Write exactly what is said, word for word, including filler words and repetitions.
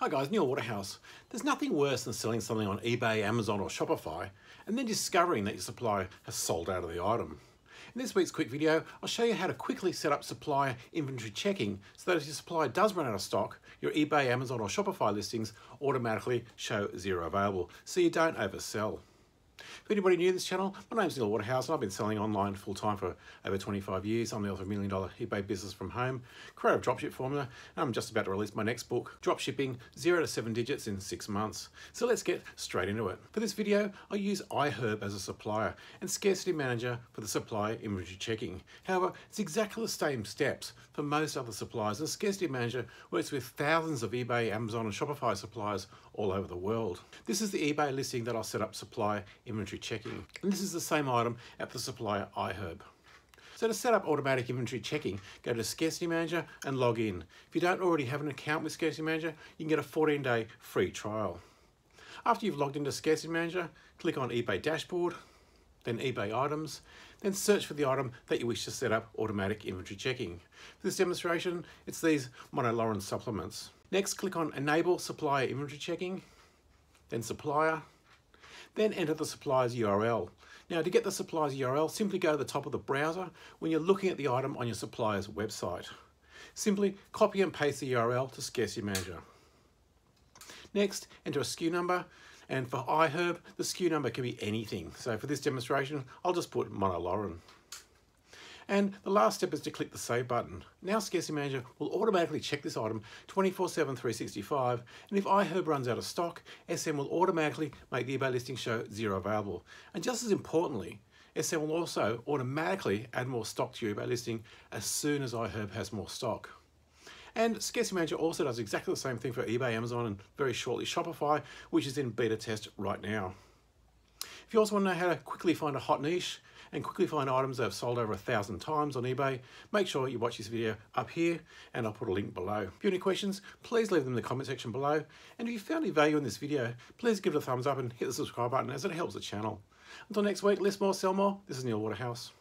Hi guys, Neil Waterhouse. There's nothing worse than selling something on eBay, Amazon or Shopify and then discovering that your supplier has sold out of the item. In this week's quick video, I'll show you how to quickly set up supplier inventory checking so that if your supplier does run out of stock, your eBay, Amazon or Shopify listings automatically show zero available so you don't oversell. If anybody new to this channel, my name's Neil Waterhouse and I've been selling online full-time for over twenty-five years. I'm the author of Million Dollar eBay Business from Home, creator of Dropship Formula, and I'm just about to release my next book, Dropshipping Zero to Seven Digits in Six Months. So let's get straight into it. For this video, I use iHerb as a supplier and Scarcity Manager for the supplier inventory checking. However, it's exactly the same steps for most other suppliers, and Scarcity Manager works with thousands of eBay, Amazon and Shopify suppliers all over the world. This is the eBay listing that I'll set up supplier inventory checking, and this is the same item at the supplier iHerb. So to set up automatic inventory checking, go to Scarcity Manager and log in. If you don't already have an account with Scarcity Manager, you can get a fourteen day free trial. After you've logged into Scarcity Manager, click on eBay Dashboard, then eBay Items, then search for the item that you wish to set up automatic inventory checking. For this demonstration, it's these Monolaurin supplements. Next, click on Enable Supplier Inventory Checking, then Supplier, then enter the supplier's U R L. Now, to get the supplier's U R L, simply go to the top of the browser when you're looking at the item on your supplier's website. Simply copy and paste the U R L to Scarcity Manager. Next, enter a S K U number, and for iHerb, the S K U number can be anything. So for this demonstration, I'll just put Monolaurin. And the last step is to click the Save button. Now Scarcity Manager will automatically check this item twenty-four seven, three sixty-five, and if iHerb runs out of stock, S M will automatically make the eBay listing show zero available. And just as importantly, S M will also automatically add more stock to your eBay listing as soon as iHerb has more stock. And Scarcity Manager also does exactly the same thing for eBay, Amazon, and very shortly Shopify, which is in beta test right now. If you also want to know how to quickly find a hot niche and quickly find items that have sold over a thousand times on eBay, make sure you watch this video up here and I'll put a link below. If you have any questions, please leave them in the comment section below. And if you found any value in this video, please give it a thumbs up and hit the subscribe button as it helps the channel. Until next week, list more, sell more. This is Neil Waterhouse.